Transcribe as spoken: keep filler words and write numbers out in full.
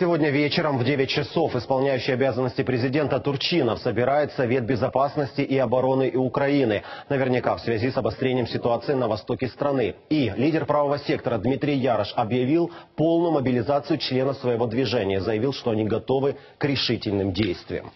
Сегодня вечером в девять часов исполняющий обязанности президента Турчинов собирает Совет Безопасности и Обороны Украины. Наверняка в связи с обострением ситуации на востоке страны. И лидер правого сектора Дмитрий Ярош объявил полную мобилизацию членов своего движения. Заявил, что они готовы к решительным действиям.